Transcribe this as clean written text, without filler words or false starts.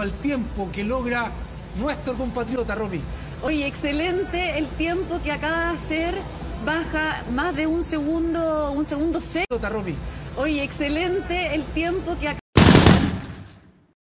respecto al tiempo que logra nuestro compatriota Romy. Oye, excelente el tiempo que acaba de hacer, baja más de un segundo seis. Romy. Oye, excelente el tiempo que acaba